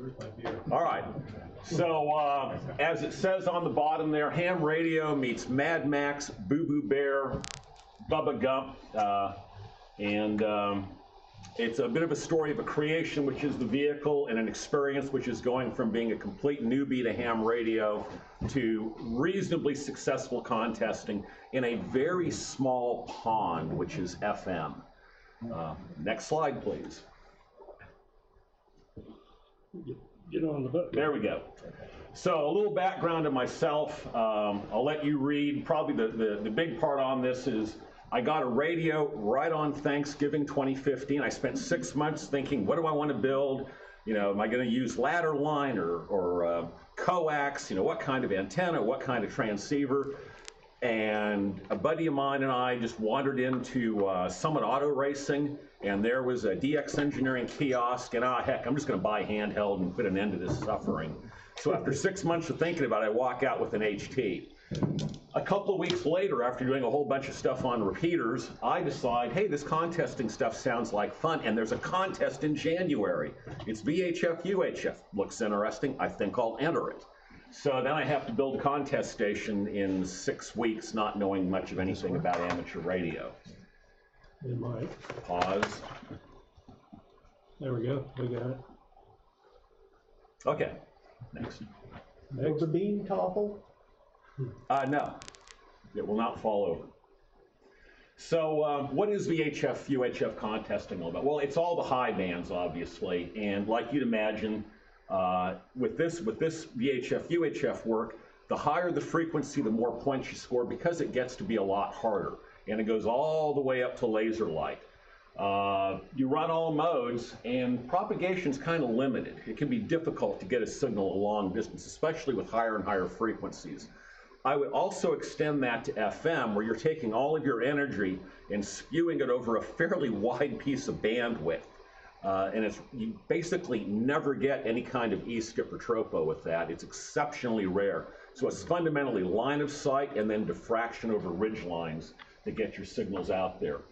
Where's my beer? All right. So as it says on the bottom there, Ham Radio meets Mad Max, Boo Boo Bear, Bubba Gump, it's a bit of a story of a creation, which is the vehicle, and an experience, which is going from being a complete newbie to ham radio to reasonably successful contesting in a very small pond, which is FM. Next slide, please. Get on the book. There we go. So a little background of myself. I'll let you read. Probably the big part on this is I got a radio right on Thanksgiving 2015. I spent 6 months thinking, what do I want to build? You know, am I going to use ladder line or coax? You know, what kind of antenna, what kind of transceiver? And a buddy of mine and I just wandered into Summit Auto Racing, and there was a DX Engineering kiosk, and heck, I'm just going to buy handheld and put an end to this suffering. So after 6 months of thinking about it, I walk out with an HT. A couple of weeks later, after doing a whole bunch of stuff on repeaters, I decide, hey, this contesting stuff sounds like fun, and there's a contest in January. It's VHF, UHF. Looks interesting. I think I'll enter it. So then I have to build a contest station in 6 weeks, not knowing much of anything about amateur radio. Pause. There we go. We got it. Okay. Next. Will the beam topple? No, it will not fall over. So what is VHF, UHF contesting all about? Well, it's all the high bands, obviously, and like you'd imagine, with this VHF, UHF work, the higher the frequency, the more points you score, because it gets to be a lot harder, and it goes all the way up to laser light. You run all modes, and propagation's kind of limited. It can be difficult to get a signal a long distance, especially with higher and higher frequencies. I would also extend that to FM, where you're taking all of your energy and spewing it over a fairly wide piece of bandwidth. And you basically never get any kind of e-skip or tropo with that. It's exceptionally rare. So it's fundamentally line of sight and then diffraction over ridge lines to get your signals out there.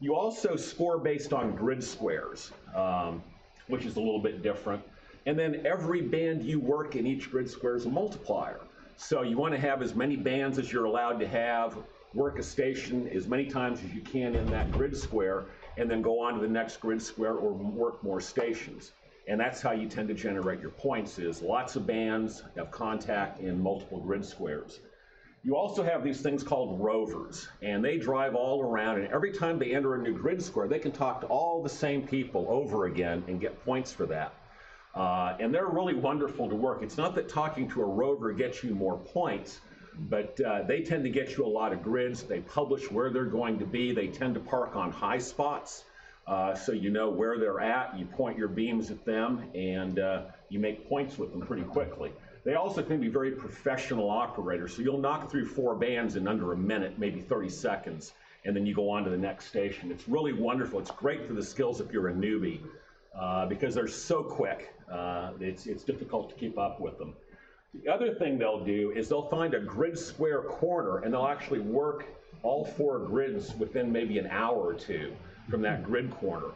You also score based on grid squares, which is a little bit different. And then every band you work in, each grid square is a multiplier. So you want to have as many bands as you're allowed to have, work a station as many times as you can in that grid square, and then go on to the next grid square or work more stations. And that's how you tend to generate your points, is lots of bands, have contact in multiple grid squares. You also have these things called rovers, and they drive all around, and every time they enter a new grid square, they can talk to all the same people over again and get points for that. And they're really wonderful to work. It's not that talking to a rover gets you more points, but they tend to get you a lot of grids. They publish where they're going to be. They tend to park on high spots, so you know where they're at. You point your beams at them, and you make points with them pretty quickly. They also can be very professional operators, so you'll knock through 4 bands in under a minute, maybe 30 seconds, and then you go on to the next station. It's really wonderful. It's great for the skills if you're a newbie. Because they're so quick, it's difficult to keep up with them. The other thing they'll do is they'll find a grid square corner, and they'll actually work all 4 grids within maybe an hour or two from that grid corner.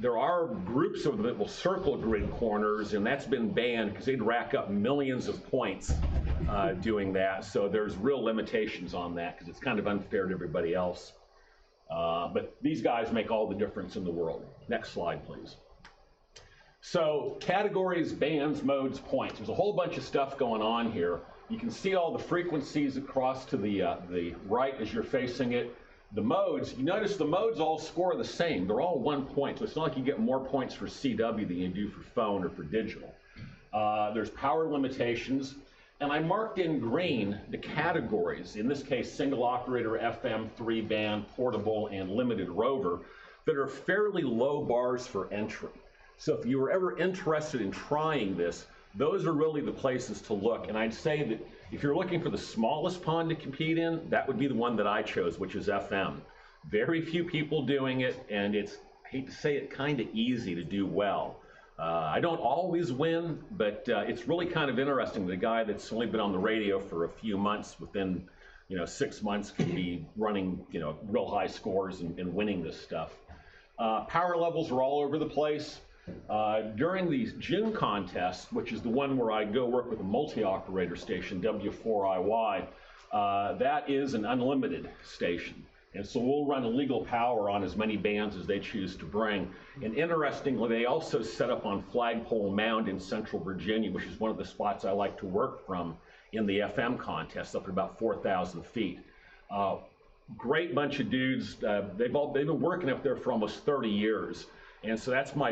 There are groups of them that will circle grid corners, and that's been banned because they'd rack up millions of points doing that. So there's real limitations on that because it's kind of unfair to everybody else. But these guys make all the difference in the world. Next slide, please. So categories, bands, modes, points. There's a whole bunch of stuff going on here. You can see all the frequencies across to the right as you're facing it. The modes, you notice the modes all score the same. They're all 1 point, so it's not like you get more points for CW than you do for phone or for digital. There's power limitations. And I marked in green the categories, in this case, single operator, FM, 3-band, portable, and limited rover, that are fairly low bars for entry. So if you were ever interested in trying this, those are really the places to look. And I'd say that if you're looking for the smallest pond to compete in, that would be the one that I chose, which is FM. Very few people doing it, and it's, I hate to say it, kind of easy to do well. I don't always win, but it's really kind of interesting. The guy that's only been on the radio for a few months, within 6 months, can be running real high scores and winning this stuff. Power levels are all over the place. During the June contest, which is the one where I go work with a multi-operator station, W4IY, that is an unlimited station. And so we'll run legal power on as many bands as they choose to bring. And interestingly, they also set up on Flagpole Mound in central Virginia, which is one of the spots I like to work from in the FM contest, up at about 4,000 feet. Great bunch of dudes. They've been working up there for almost 30 years. And so that's my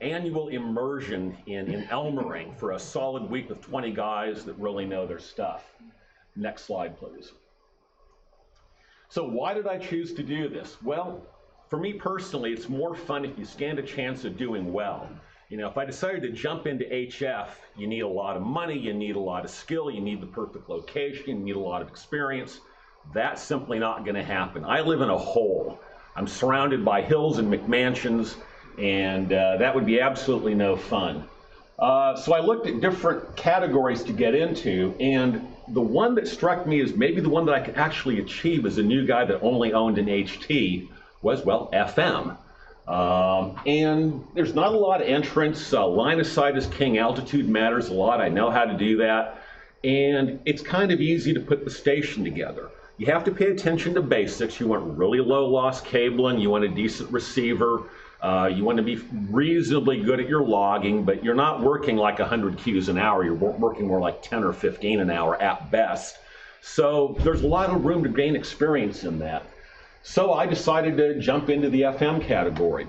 annual immersion in Elmering for a solid week of 20 guys that really know their stuff. Next slide, please. So why did I choose to do this? Well, for me personally, it's more fun if you stand a chance of doing well. You know, if I decided to jump into HF, you need a lot of money, you need a lot of skill, you need the perfect location, you need a lot of experience. That's simply not going to happen. I live in a hole. I'm surrounded by hills and McMansions, and that would be absolutely no fun. So I looked at different categories to get into, and the one that struck me as maybe the one that I could actually achieve as a new guy that only owned an HT was, well, FM. And there's not a lot of entrance. Line of sight is king. Altitude matters a lot. I know how to do that. And it's kind of easy to put the station together. You have to pay attention to basics. You want really low loss cabling. You want a decent receiver. You want to be reasonably good at your logging, but you're not working like 100 Qs an hour. You're working more like 10 or 15 an hour at best. So there's a lot of room to gain experience in that. So I decided to jump into the FM category.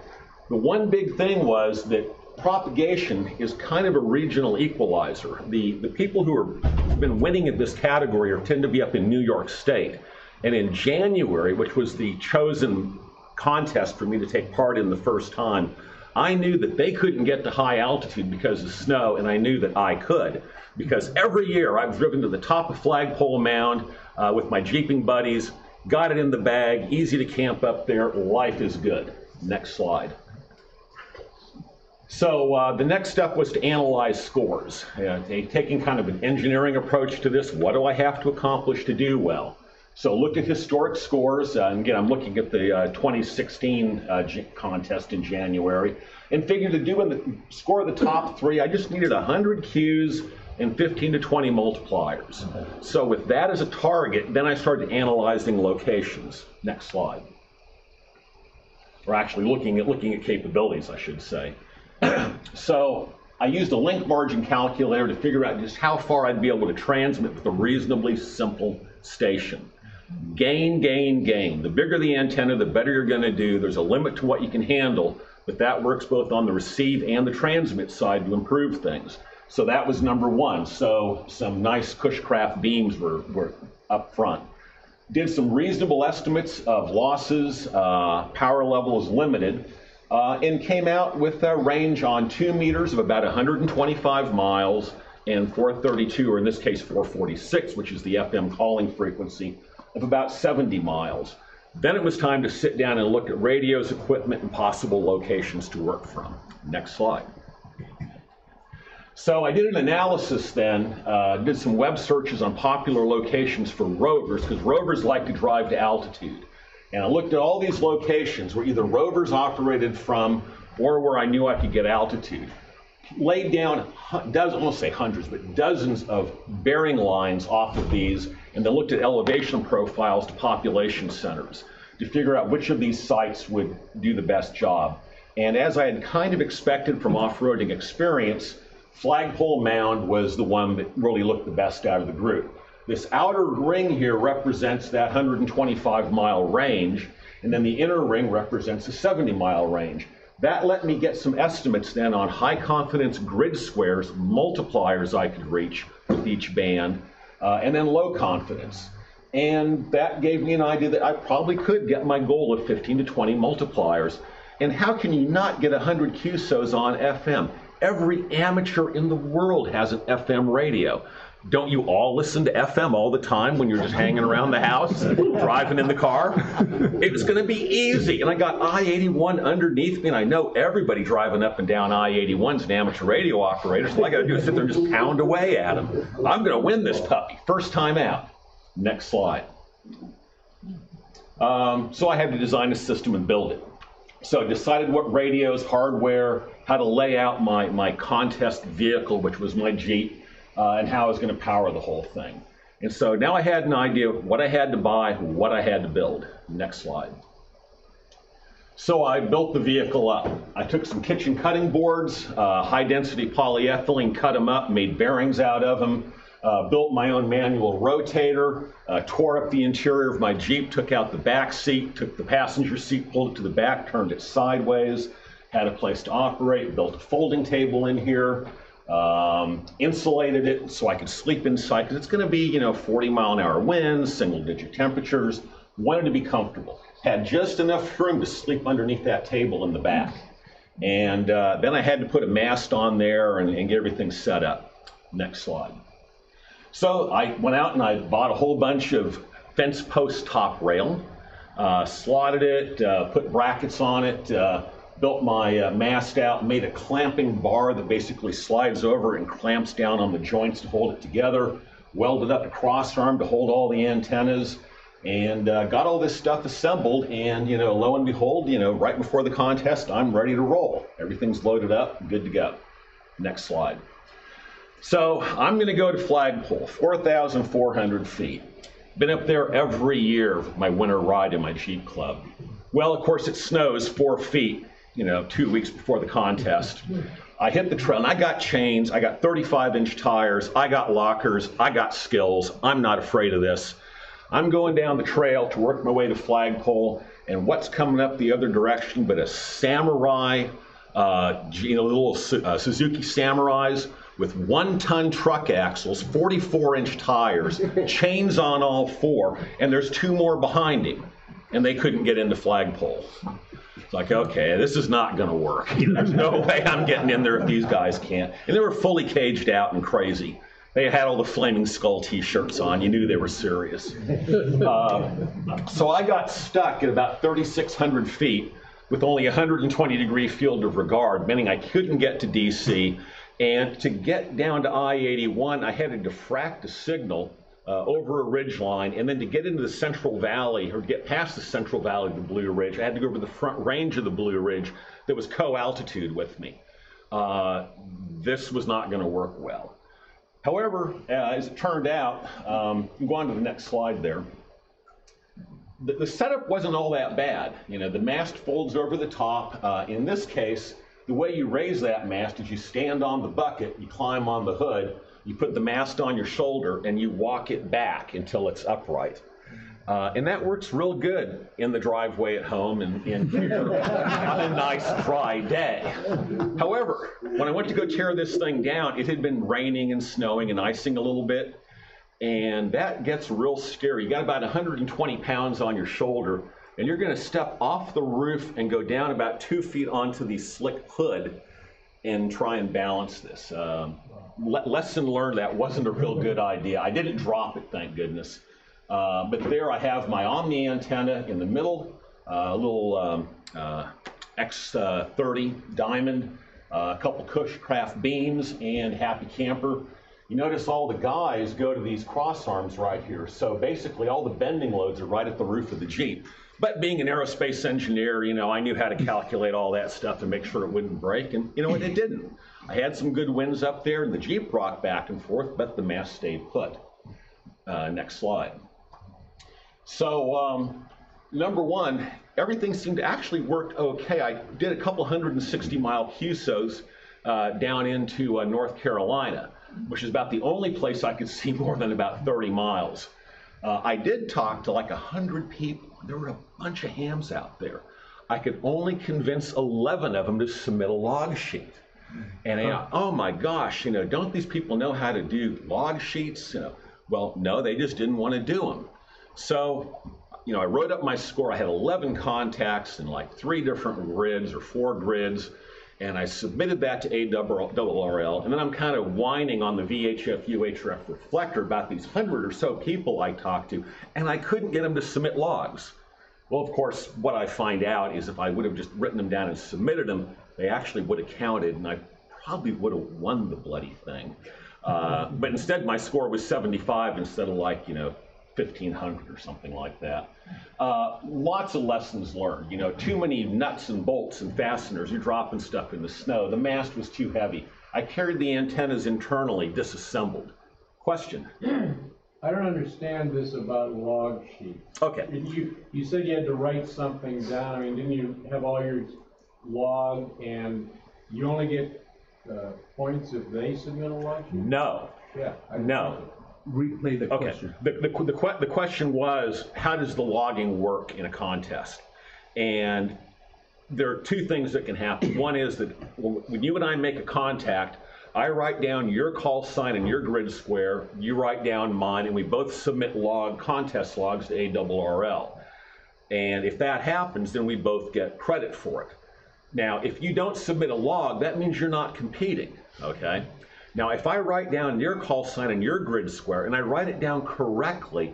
The one big thing was that propagation is kind of a regional equalizer. The people who have been winning in this category tend to be up in New York State. And in January, which was the chosen contest for me to take part in the first time, I knew that they couldn't get to high altitude because of snow, and I knew that I could. Because every year I've driven to the top of Flagpole Mound with my jeeping buddies, got it in the bag, easy to camp up there, life is good. Next slide. So the next step was to analyze scores, taking kind of an engineering approach to this. What do I have to accomplish to do well? So looked at historic scores, and again, I'm looking at the 2016 contest in January, and figured to score the top three, I just needed 100 Qs and 15 to 20 multipliers. So with that as a target, then I started analyzing locations. Next slide. Or actually looking at capabilities, I should say. So I used a link margin calculator to figure out just how far I'd be able to transmit with a reasonably simple station. Gain, gain, gain. The bigger the antenna, the better you're going to do. There's a limit to what you can handle, but that works both on the receive and the transmit side to improve things. So that was number one. So some nice Cushcraft beams were up front. Did some reasonable estimates of losses. Power level is limited. And came out with a range on 2 meters of about 125 miles and 432, or in this case 446, which is the FM calling frequency, of about 70 miles. Then it was time to sit down and look at radios, equipment, and possible locations to work from. Next slide. So I did an analysis then, did some web searches on popular locations for rovers, because rovers like to drive to altitude. And I looked at all these locations where either rovers operated from or where I knew I could get altitude. Laid down, I won't say hundreds, but dozens of bearing lines off of these, and then looked at elevation profiles to population centers to figure out which of these sites would do the best job. And as I had kind of expected from off-roading experience, Flagpole Mound was the one that really looked the best out of the group. This outer ring here represents that 125-mile range, and then the inner ring represents the 70-mile range. That let me get some estimates then on high-confidence grid squares, multipliers I could reach with each band, and then low confidence. And that gave me an idea that I probably could get my goal of 15 to 20 multipliers. And how can you not get 100 QSOs on FM? Every amateur in the world has an FM radio. Don't you all listen to FM all the time when you're just hanging around the house, driving in the car? It was going to be easy. And I got I-81 underneath me, and I know everybody driving up and down I-81 is an amateur radio operator, so all I got to do is sit there and just pound away at him. I'm going to win this puppy, first time out. Next slide. So I had to design a system and build it. So I decided what radios, hardware, how to lay out my contest vehicle, which was my Jeep, and how I was going to power the whole thing. And so now I had an idea of what I had to buy, what I had to build. Next slide. So I built the vehicle up. I took some kitchen cutting boards, high-density polyethylene, cut them up, made bearings out of them, built my own manual rotator, tore up the interior of my Jeep, took out the back seat, took the passenger seat, pulled it to the back, turned it sideways, had a place to operate, built a folding table in here, insulated it so I could sleep inside, because it's going to be, 40-mile-an-hour winds, single-digit temperatures. Wanted to be comfortable. Had just enough room to sleep underneath that table in the back. And then I had to put a mast on there and get everything set up. Next slide. So I went out and I bought a whole bunch of fence post top rail, slotted it, put brackets on it, built my mast out, made a clamping bar that basically slides over and clamps down on the joints to hold it together, welded up a cross arm to hold all the antennas, and got all this stuff assembled, and lo and behold, right before the contest, I'm ready to roll. Everything's loaded up, good to go. Next slide. So I'm going to go to Flagpole, 4,400 feet. Been up there every year with my winter ride in my Jeep club. Well, of course, it snows 4 feet, 2 weeks before the contest. I hit the trail, and I got chains, I got 35-inch tires, I got lockers, I got skills. I'm not afraid of this. I'm going down the trail to work my way to Flagpole, and what's coming up the other direction but a samurai, little Suzuki Samurais with 1-ton truck axles, 44-inch tires, chains on all four, and there's 2 more behind him, and they couldn't get into Flagpole. It's like, okay, this is not going to work. There's no way I'm getting in there if these guys can't. And they were fully caged out and crazy. They had all the Flaming Skull t-shirts on. You knew they were serious. So I got stuck at about 3,600 feet with only 120-degree field of regard, meaning I couldn't get to DC. And to get down to I-81, I had to diffract a signal over a ridgeline. And then to get into the Central Valley, or get past the Central Valley of the Blue Ridge, I had to go over the front range of the Blue Ridge that was co-altitude with me. This was not going to work well. However, as it turned out, go on to the next slide there. The setup wasn't all that bad. The mast folds over the top. In this case, the way you raise that mast is you stand on the bucket, you climb on the hood, you put the mast on your shoulder, and you walk it back until it's upright. And that works real good in the driveway at home and on a nice dry day. However, when I went to go tear this thing down, it had been raining and snowing and icing a little bit, and that gets real scary. You got about 120 pounds on your shoulder, and you're going to step off the roof and go down about 2 feet onto the slick hood and try and balance this. Lesson learned, that wasn't a real good idea. I didn't drop it, thank goodness. But there I have my Omni antenna in the middle, a little X30 diamond, a couple Cushcraft beams, and Happy Camper. You notice all the guys go to these cross arms right here. So basically all the bending loads are right at the roof of the Jeep. But being an aerospace engineer, I knew how to calculate all that stuff and make sure it wouldn't break. And it didn't. I had some good winds up there, and the Jeep rocked back and forth, but the mast stayed put. Next slide. So number one, everything seemed to actually work okay. I did a couple 160-mile QSOs down into North Carolina, which is about the only place I could see more than about 30 miles. I did talk to like 100 people. There were a bunch of hams out there. I could only convince 11 of them to submit a log sheet. And oh my gosh, don't these people know how to do log sheets? Well, no, they just didn't want to do them. So, I wrote up my score. I had 11 contacts in like 3 different grids or 4 grids, and I submitted that to ARRL, and then I'm kind of whining on the VHF, UHF reflector about these 100 or so people I talked to, and I couldn't get them to submit logs. Well, of course, what I find out is if I would have just written them down and submitted them, they actually would have counted, and I probably would have won the bloody thing. But instead, my score was 75 instead of like, 1,500 or something like that. Lots of lessons learned. You know, too many nuts and bolts and fasteners. You're dropping stuff in the snow. The mast was too heavy. I carried the antennas internally, disassembled. Question? I don't understand this about log sheets. Okay. You said you had to write something down. I mean, didn't you have all your log, and you only get points if they submit a log sheet? No. Yeah. No. Replay the question. Okay. The question was, how does the logging work in a contest? And there are two things that can happen. One is that when you and I make a contact, I write down your call sign and your grid square, you write down mine, and we both submit log contest logs to ARRL. And if that happens, then we both get credit for it. Now, if you don't submit a log, that means you're not competing, okay? Now, if I write down your call sign and your grid square, and I write it down correctly,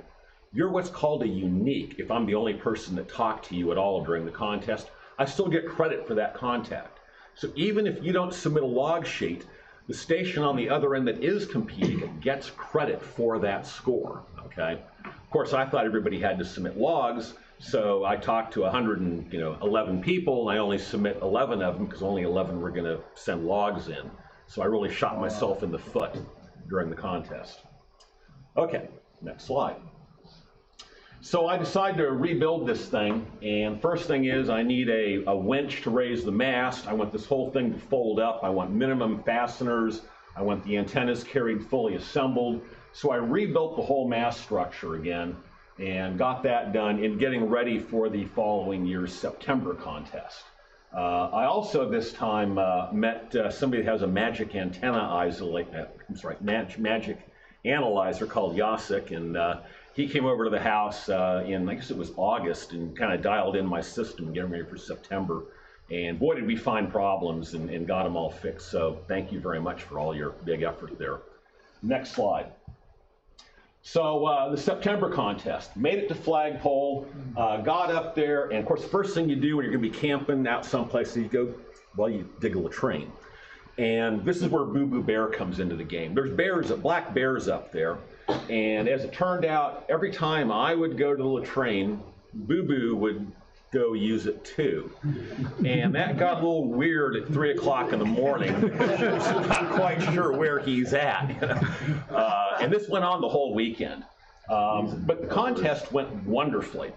you're what's called a unique. If I'm the only person that talked to you at all during the contest, I still get credit for that contact. So even if you don't submit a log sheet, the station on the other end that is competing gets credit for that score, okay? Of course, I thought everybody had to submit logs, so I talked to 111 people, and I only submit 11 of them because only 11 were gonna send logs in. So I really shot myself in the foot during the contest. Okay, next slide. So I decided to rebuild this thing, and first thing is I need a winch to raise the mast. I want this whole thing to fold up. I want minimum fasteners. I want the antennas carried fully assembled. So I rebuilt the whole mast structure again and got that done in getting ready for the following year's September contest. I also this time met somebody that has a magic antenna magic analyzer called Yaesu, and he came over to the house in, I guess it was August, and kind of dialed in my system, getting ready for September. And boy, did we find problems and got them all fixed. So thank you very much for all your big effort there. Next slide. So the September contest, made it to Flagpole, got up there, and of course, the first thing you do when you're gonna be camping out someplace, so you go, well, you dig a latrine. And this is where Boo Boo Bear comes into the game. There's bears, black bears up there. And as it turned out, every time I would go to the latrine, Boo Boo would go use it too. And that got a little weird at 3 o'clock in the morning. Not quite sure where he's at. And this went on the whole weekend. But the contest went wonderfully.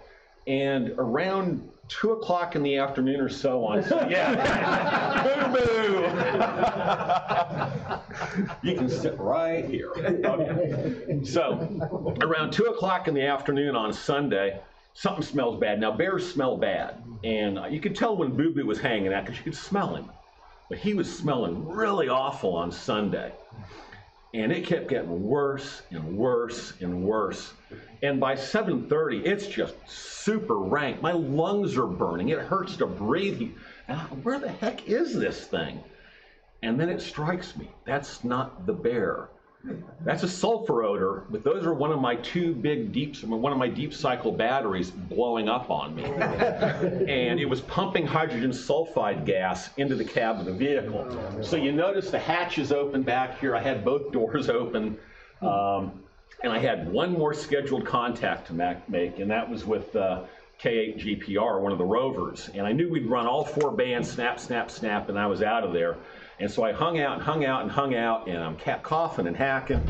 And around 2 o'clock in the afternoon or so on, boo boo. You can sit right here. Okay. So around 2 o'clock in the afternoon on Sunday, something smells bad. Now, bears smell bad, and you could tell when Boo Boo was hanging out because you could smell him. But he was smelling really awful on Sunday, and it kept getting worse and worse and worse. And by 7:30, it's just super rank. My lungs are burning. It hurts to breathe. Where the heck is this thing? And then it strikes me, that's not the bear. That's a sulfur odor, but those are one of my two big deep cycle batteries blowing up on me. And it was pumping hydrogen sulfide gas into the cab of the vehicle. So you notice the hatch is open back here. I had both doors open. And I had one more scheduled contact to make, and that was with K8 GPR, one of the rovers. And I knew we'd run all four bands, snap, snap, snap, and I was out of there. And so I hung out and hung out and hung out, and I'm coughing and hacking.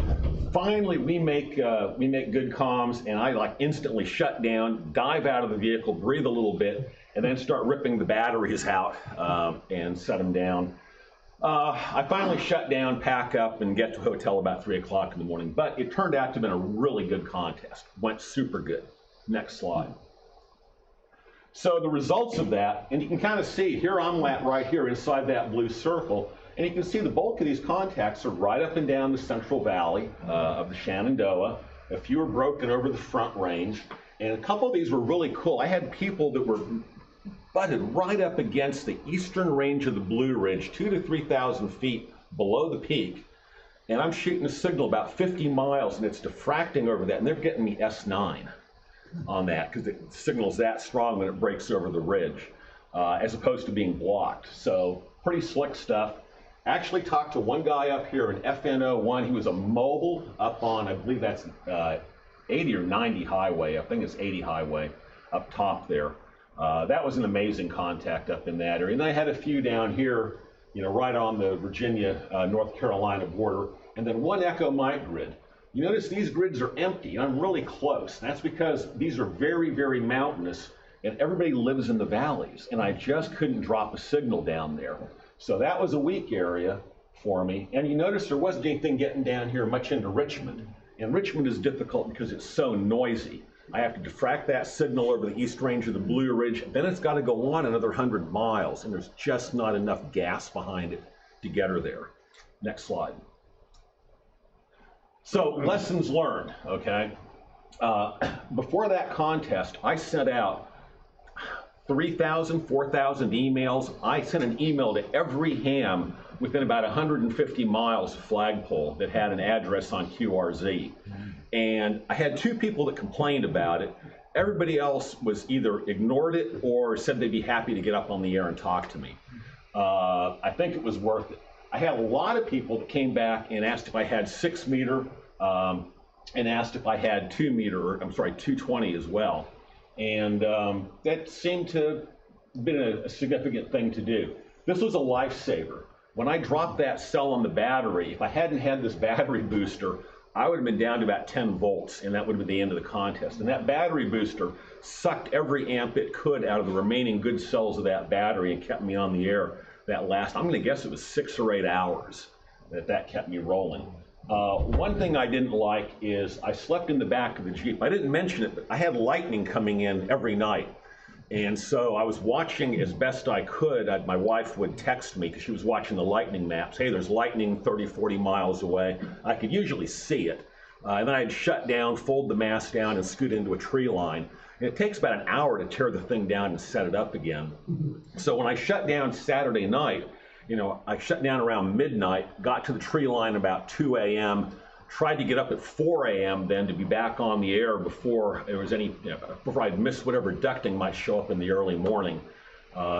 Finally, we make good comms, and I like instantly shut down, dive out of the vehicle, breathe a little bit, and then start ripping the batteries out and set them down. I finally shut down, pack up, and get to a hotel about 3 o'clock in the morning. But it turned out to have been a really good contest. Went super good. Next slide. So the results of that, and you can kind of see here I'm at right here inside that blue circle, and you can see the bulk of these contacts are right up and down the Central Valley of the Shenandoah. A few are broken over the Front Range, and a couple of these were really cool. I had people that were butted right up against the eastern range of the Blue Ridge, 2,000 to 3,000 feet below the peak, and I'm shooting a signal about 50 miles, and it's diffracting over that, and they're getting the S9 on that because the signal's that strong when it breaks over the ridge, as opposed to being blocked. So pretty slick stuff. Actually talked to one guy up here, an FN01. He was a mobile up on, I believe that's 80 or 90 highway, I think it's 80 highway up top there. That was an amazing contact up in that area. And I had a few down here, you know, right on the Virginia, North Carolina border. And then one Echo Mike grid. You notice these grids are empty. I'm really close. That's because these are very, very mountainous, and everybody lives in the valleys. And I just couldn't drop a signal down there. So that was a weak area for me. And you notice there wasn't anything getting down here much into Richmond. And Richmond is difficult because it's so noisy. I have to diffract that signal over the east range of the Blue Ridge. Then it's got to go on another 100 miles, and there's just not enough gas behind it to get her there. Next slide. So lessons learned, okay? Before that contest, I sent out 3,000, 4,000 emails. I sent an email to every ham within about 150 miles of Flagpole that had an address on QRZ. And I had two people that complained about it. Everybody else was either ignored it or said they'd be happy to get up on the air and talk to me. I think it was worth it. I had a lot of people that came back and asked if I had 6 meter and asked if I had 2 meter, I'm sorry, 220 as well. And that seemed to have been a significant thing to do. This was a lifesaver. When I dropped that cell on the battery, if I hadn't had this battery booster, I would have been down to about 10 volts, and that would have been the end of the contest. And that battery booster sucked every amp it could out of the remaining good cells of that battery and kept me on the air. That last, I'm going to guess it was 6 or 8 hours that that kept me rolling. One thing I didn't like is I slept in the back of the Jeep. I didn't mention it, but I had lightning coming in every night. And so I was watching as best I could. My wife would text me because she was watching the lightning maps. Hey, there's lightning 30, 40 miles away. I could usually see it. And then I'd shut down, fold the mast down, and scoot into a tree line. It takes about an hour to tear the thing down and set it up again. So when I shut down Saturday night, you know, I shut down around midnight, got to the tree line about 2 a.m., tried to get up at 4 a.m. then to be back on the air before there was any, you know, before I'd missed whatever ducting might show up in the early morning.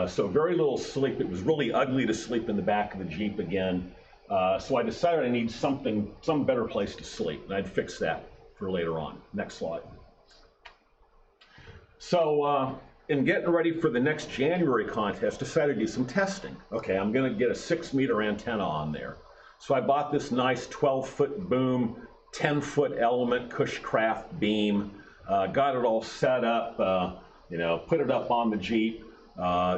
So very little sleep. It was really ugly to sleep in the back of the Jeep again. So I decided I need something, some better place to sleep, and I'd fix that for later on. Next slide. So in getting ready for the next January contest, decided to do some testing. Okay, I'm going to get a 6 meter antenna on there. So I bought this nice 12-foot boom, 10-foot element Cushcraft beam, got it all set up, you know, put it up on the Jeep,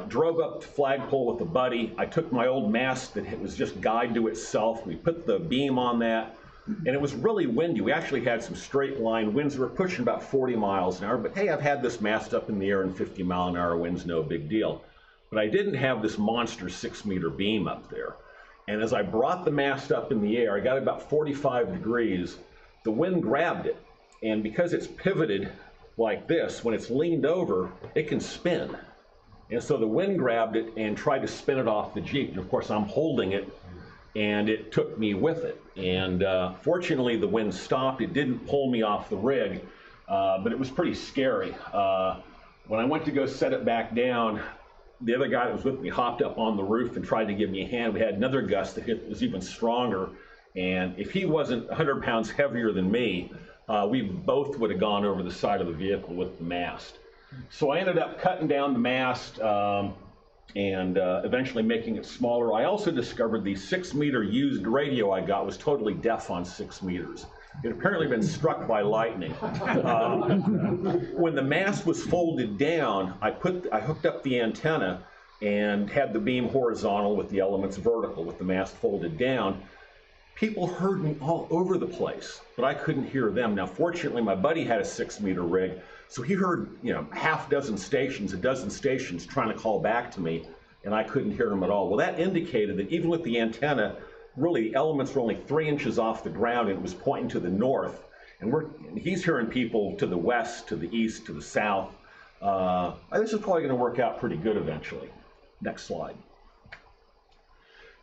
drove up to Flagpole with a buddy. I took my old mast that was just guide to itself. We put the beam on that. And it was really windy. We actually had some straight line winds. We were pushing about 40 miles an hour. But hey, I've had this mast up in the air and 50 mile an hour winds, no big deal. But I didn't have this monster 6 meter beam up there. And as I brought the mast up in the air, I got about 45 degrees. The wind grabbed it. And because it's pivoted like this, when it's leaned over, it can spin. And so the wind grabbed it and tried to spin it off the Jeep. And of course, I'm holding it. And it took me with it. And fortunately, the wind stopped. It didn't pull me off the rig, but it was pretty scary. When I went to go set it back down, the other guy that was with me hopped up on the roof and tried to give me a hand. We had another gust that hit, was even stronger. And if he wasn't 100 pounds heavier than me, we both would have gone over the side of the vehicle with the mast. So I ended up cutting down the mast, and eventually making it smaller. I also discovered the 6 meter used radio I got was totally deaf on 6 meters. It had apparently been struck by lightning. When the mast was folded down, I hooked up the antenna and had the beam horizontal with the elements vertical with the mast folded down. People heard me all over the place, but I couldn't hear them. Now, fortunately, my buddy had a 6 meter rig, so he heard, you know, half dozen stations, a dozen stations trying to call back to me, and I couldn't hear them at all. Well, that indicated that even with the antenna, really the elements were only 3 inches off the ground, and it was pointing to the north. And he's hearing people to the west, to the east, to the south. This is probably going to work out pretty good eventually. Next slide.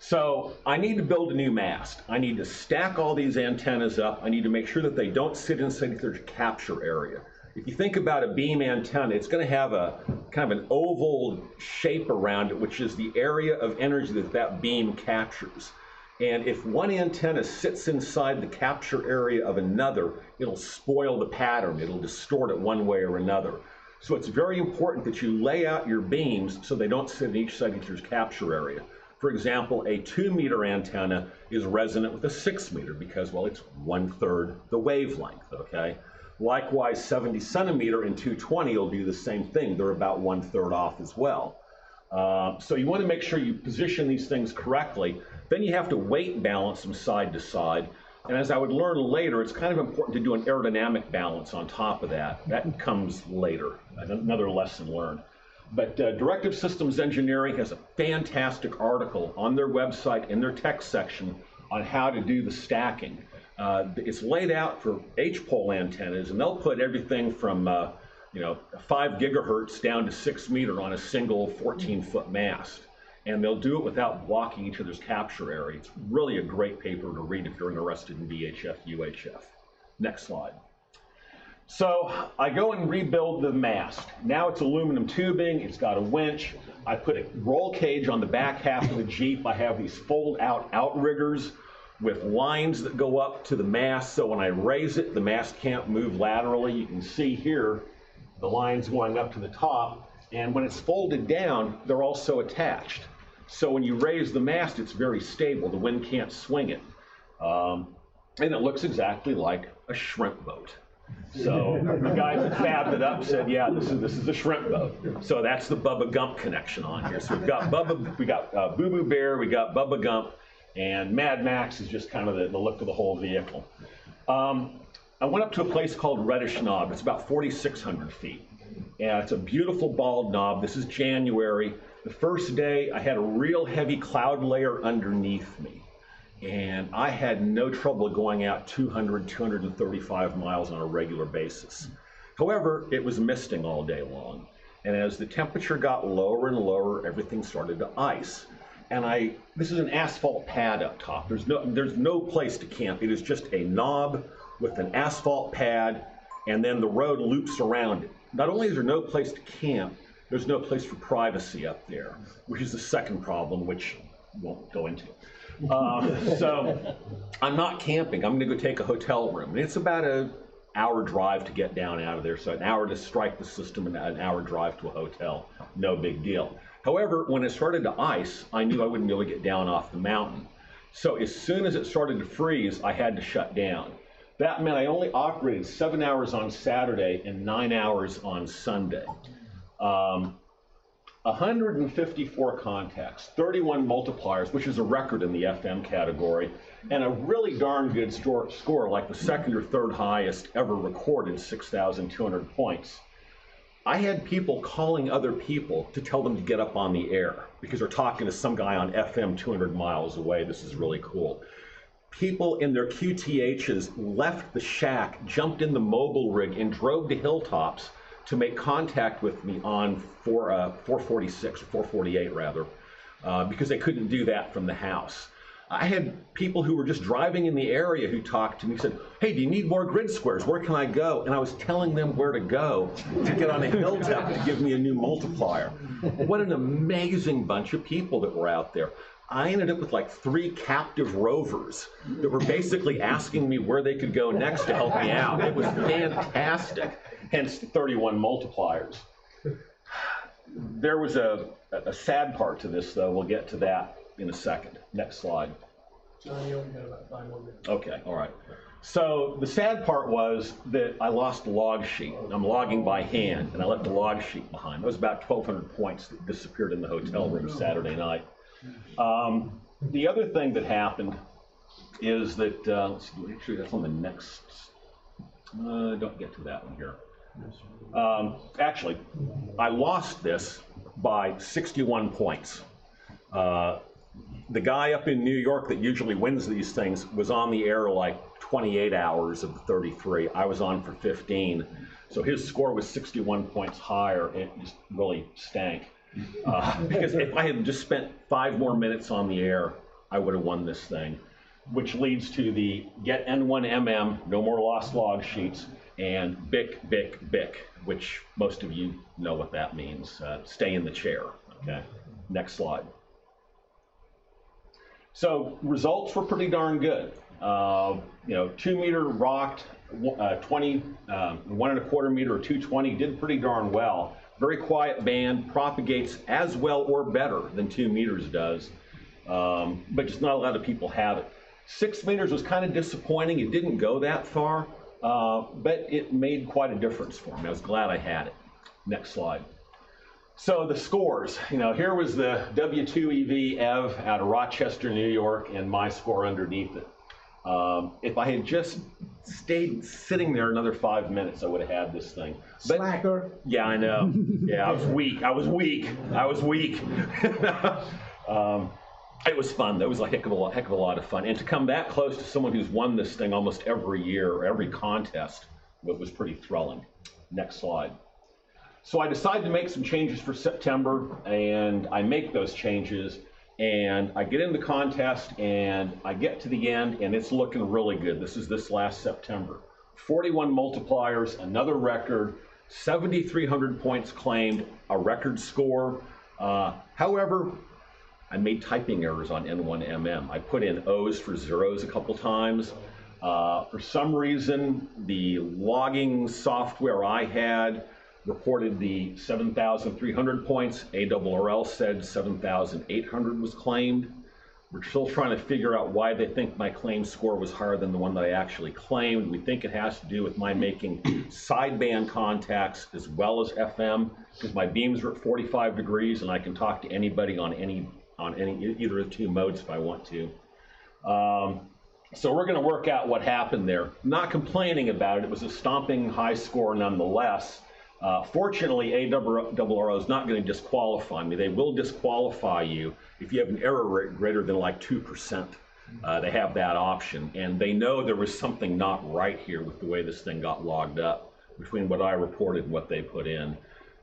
So I need to build a new mast. I need to stack all these antennas up. I need to make sure that they don't sit inside their capture area. If you think about a beam antenna, it's going to have a kind of an oval shape around it, which is the area of energy that that beam captures. And if one antenna sits inside the capture area of another, it'll spoil the pattern. It'll distort it one way or another. So it's very important that you lay out your beams so they don't sit in each signature capture area. For example, a 2-meter antenna is resonant with a 6-meter because, well, it's 1/3 the wavelength, okay? Likewise, 70 centimeter and 220 will do the same thing. They're about 1/3 off as well. So you want to make sure you position these things correctly. Then you have to weight balance them side to side. And as I would learn later, it's kind of important to do an aerodynamic balance on top of that. That comes later, another lesson learned. But Directive Systems Engineering has a fantastic article on their website in their tech section on how to do the stacking. It's laid out for H-pole antennas, and they'll put everything from 5 gigahertz down to 6 meter on a single 14-foot mast. And they'll do it without blocking each other's capture area. It's really a great paper to read if you're interested in VHF, UHF. Next slide. So I go and rebuild the mast. Now it's aluminum tubing, it's got a winch. I put a roll cage on the back half of the Jeep. I have these fold-out outriggers with lines that go up to the mast, so when I raise it, the mast can't move laterally. You can see here the lines going up to the top, and when it's folded down, they're also attached. So when you raise the mast, it's very stable. The wind can't swing it. And it looks exactly like a shrimp boat. So the guys that fabbed it up said, yeah, this is a shrimp boat. So that's the Bubba Gump connection on here. So we've got Bubba, we got Boo Boo Bear, we got Bubba Gump, and Mad Max is just kind of the look of the whole vehicle. I went up to a place called Reddish Knob. It's about 4,600 feet. And it's a beautiful bald knob. This is January. The first day, I had a real heavy cloud layer underneath me. And I had no trouble going out 200, 235 miles on a regular basis. However, it was misting all day long. And as the temperature got lower and lower, everything started to ice. And this is an asphalt pad up top. There's no place to camp. It is just a knob with an asphalt pad, and then the road loops around it. Not only is there no place to camp, there's no place for privacy up there, which is the second problem, which I won't go into. So I'm not camping. I'm going to go take a hotel room. And it's about an hour drive to get down out of there. So an hour to strike the system and an hour drive to a hotel. No big deal. However, when it started to ice, I knew I wouldn't be able to get down off the mountain. So as soon as it started to freeze, I had to shut down. That meant I only operated 7 hours on Saturday and 9 hours on Sunday. 154 contacts, 31 multipliers, which is a record in the FM category, and a really darn good score, like the second or third highest ever recorded, 6,200 points. I had people calling other people to tell them to get up on the air because they're talking to some guy on FM 200 miles away. This is really cool. People in their QTHs left the shack, jumped in the mobile rig, and drove to hilltops to make contact with me on 446, or 448 rather, because they couldn't do that from the house. I had people who were just driving in the area who talked to me, said, hey, do you need more grid squares? Where can I go? And I was telling them where to go to get on a hilltop to give me a new multiplier. What an amazing bunch of people that were out there. I ended up with like 3 captive rovers that were basically asking me where they could go next to help me out. It was fantastic, hence the 31 multipliers. There was a sad part to this, though. We'll get to that in a second. Next slide. John, you only got about 5 more minutes. Okay, all right. So the sad part was that I lost the log sheet. I'm logging by hand, and I left the log sheet behind. It was about 1,200 points that disappeared in the hotel room Saturday night. The other thing that happened is that, let's make sure that's on the next, don't get to that one here. Actually, I lost this by 61 points. The guy up in New York that usually wins these things was on the air like 28 hours of the 33. I was on for 15. So his score was 61 points higher. It just really stank. Because if I had just spent 5 more minutes on the air, I would have won this thing, which leads to the get N1MM, no more lost log sheets, and BIC, BIC, BIC, which most of you know what that means. Stay in the chair, okay? Next slide. So results were pretty darn good. 2 meter rocked, 1.25 meter or 220 did pretty darn well. Very quiet band, propagates as well or better than 2 meters does, but just not a lot of people have it. 6 meters was kind of disappointing. It didn't go that far, but it made quite a difference for me. I was glad I had it. Next slide. So the scores, here was the W2EV EV out of Rochester, New York, and my score underneath it. If I had just stayed sitting there another 5 minutes, I would have had this thing. But, slacker. Yeah, I know. Yeah, I was weak. It was fun. That was a heck of a lot of fun. And to come that close to someone who's won this thing almost every year or every contest, it was pretty thrilling. Next slide. So I decided to make some changes for September, and I make those changes. And I get in the contest, and I get to the end, and it's looking really good. This is this last September. 41 multipliers, another record, 7,300 points claimed, a record score. However, I made typing errors on N1MM. I put in O's for zeros a couple times. For some reason, the logging software I had reported the 7,300 points. ARRL said 7,800 was claimed. We're still trying to figure out why they think my claim score was higher than the one that I actually claimed. We think it has to do with my making sideband contacts as well as FM, because my beams are at 45 degrees and I can talk to anybody on either of the two modes if I want to. So we're going to work out what happened there. Not complaining about it. It was a stomping high score nonetheless. Fortunately, ARRL is not going to disqualify me. They will disqualify you if you have an error rate greater than like 2%. They have that option, and they know there was something not right here with the way this thing got logged up between what I reported and what they put in.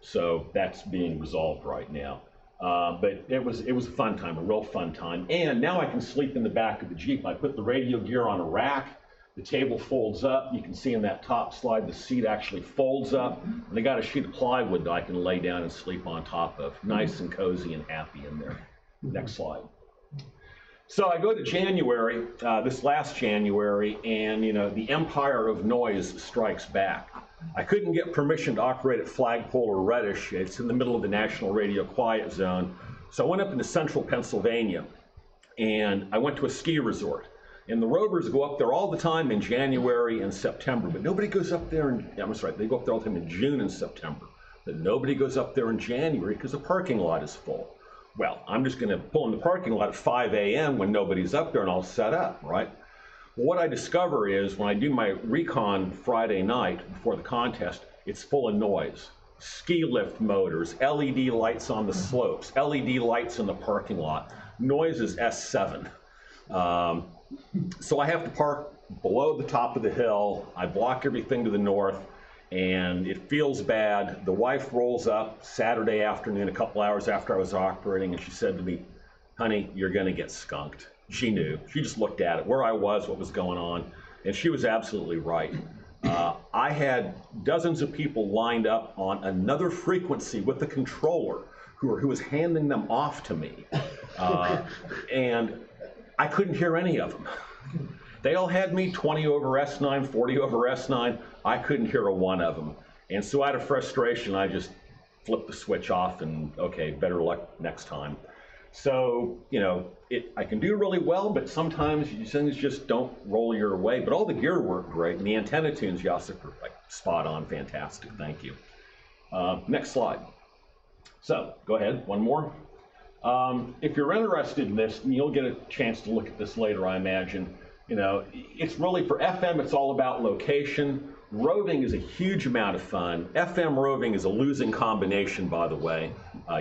So that's being resolved right now. But it was a fun time, a real fun time. And now I can sleep in the back of the Jeep. I put the radio gear on a rack. The table folds up. You can see in that top slide, the seat actually folds up. And I got a sheet of plywood that I can lay down and sleep on top of. Nice and cozy and happy in there. Next slide. So I go to January, this last January, and the empire of noise strikes back. I couldn't get permission to operate at Flagpole or Reddish. It's in the middle of the National Radio Quiet Zone. So I went up into central Pennsylvania, and I went to a ski resort. And the rovers go up there all the time in January and September, but nobody goes up there in, I'm sorry, they go up there all the time in June and September, but nobody goes up there in January because the parking lot is full. Well, I'm just going to pull in the parking lot at 5 a.m. when nobody's up there and I'll set up, right? Well, what I discover is when I do my recon Friday night before the contest, it's full of noise. Ski lift motors, LED lights on the slopes, LED lights in the parking lot. Noise is S7. So I have to park below the top of the hill. I block everything to the north, and it feels bad. The wife rolls up Saturday afternoon, a couple hours after I was operating, and she said to me, honey, you're going to get skunked. She knew. She just looked at it, where I was, what was going on, and she was absolutely right. I had dozens of people lined up on another frequency with the controller who was handing them off to me, and I couldn't hear any of them. They all had me 20 over S9, 40 over S9. I couldn't hear one of them. And so out of frustration, I just flipped the switch off and, okay, better luck next time. So, I can do really well, but sometimes things just don't roll your way. But all the gear worked great. And the antenna tunes, Yaesu, were like spot on, fantastic, thank you. Next slide. So, go ahead, one more. If you're interested in this, and you'll get a chance to look at this later, I imagine, it's really for FM, it's all about location. Roving is a huge amount of fun. FM roving is a losing combination, by the way.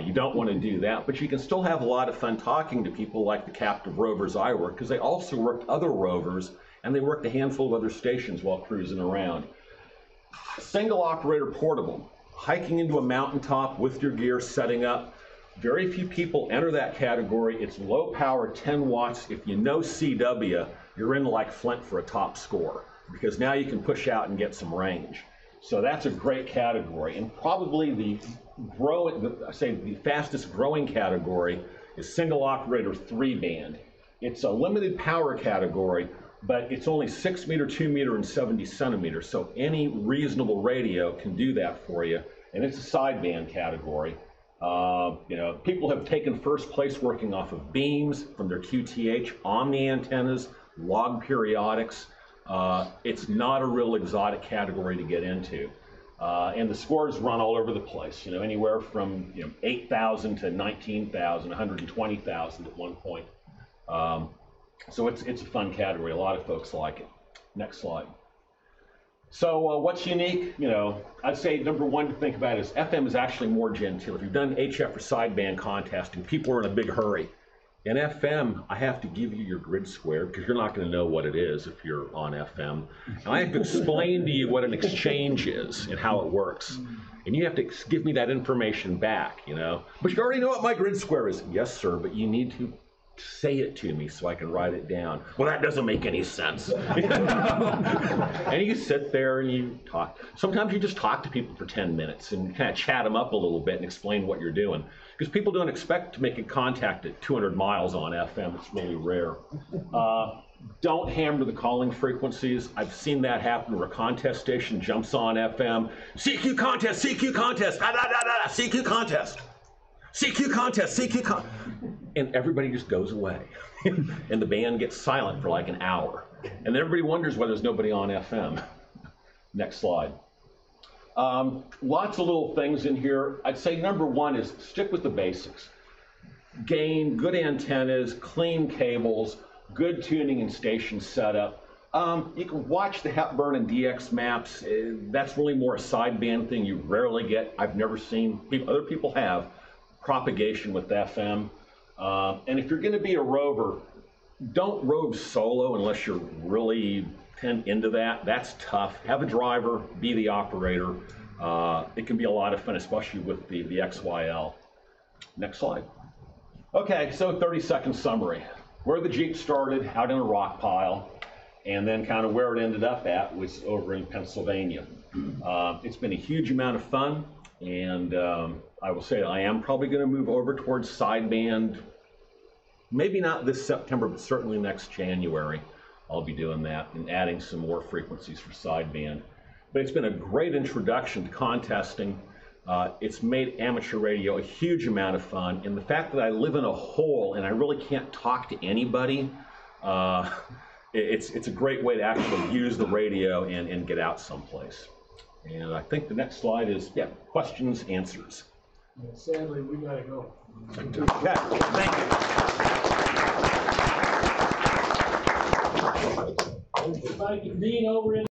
You don't want to do that, but you can still have a lot of fun talking to people like the captive rovers I work, because they also worked other rovers, and they worked a handful of other stations while cruising around. Single operator portable, hiking into a mountaintop with your gear, setting up. Very few people enter that category. It's low power, 10 watts. If you know CW, you're in like Flint for a top score, because now you can push out and get some range. So that's a great category. And probably the fastest growing category is single operator 3-band. It's a limited power category, but it's only 6 meter, 2 meter, and 70 centimeters. So any reasonable radio can do that for you. And it's a sideband category. You know, people have taken first place working off of beams from their QTH, omni antennas, log periodics. It's not a real exotic category to get into. And the scores run all over the place, you know, anywhere from 8,000 to 19,000, 120,000 at one point. So it's a fun category. A lot of folks like it. Next slide. So what's unique? You know, I'd say number one to think about is FM is actually more genteel. If you've done HF or sideband contesting, people are in a big hurry. In FM, I have to give you your grid square because you're not going to know what it is if you're on FM. And I have to explain to you what an exchange is and how it works. And you have to give me that information back, you know. But you already know what my grid square is. Yes, sir, but you need to say it to me so I can write it down. Well, that doesn't make any sense. And you sit there and you talk. Sometimes you just talk to people for 10 minutes and kind of chat them up a little bit and explain what you're doing. Because people don't expect to make a contact at 200 miles on FM. It's really rare. Don't hammer the calling frequencies. I've seen that happen where a contest station jumps on FM. CQ contest, CQ contest, da, da, da, da, CQ contest. CQ contest, CQ contest. And everybody just goes away. And the band gets silent for like an hour. And then everybody wonders why there's nobody on FM. Next slide. Lots of little things in here. I'd say number one is stick with the basics. Gain, good antennas, clean cables, good tuning and station setup. You can watch the Hepburn and DX maps. That's really more a sideband thing. You rarely get, I've never seen, other people have, propagation with FM. And if you're going to be a rover, don't rove solo unless you're really pinned into that. That's tough. Have a driver, be the operator. It can be a lot of fun, especially with the XYL. Next slide. Okay, so 30-second summary. Where the Jeep started, out in a rock pile, and then kind of where it ended up at was over in Pennsylvania. It's been a huge amount of fun, and I will say I am probably going to move over towards sideband, maybe not this September, but certainly next January. I'll be doing that and adding some more frequencies for sideband. But it's been a great introduction to contesting. It's made amateur radio a huge amount of fun. And the fact that I live in a hole and I really can't talk to anybody, it's a great way to actually use the radio and get out someplace. And I think the next slide is, yeah, questions, answers. Sadly, we gotta go. Okay, thank you. If I could lean over in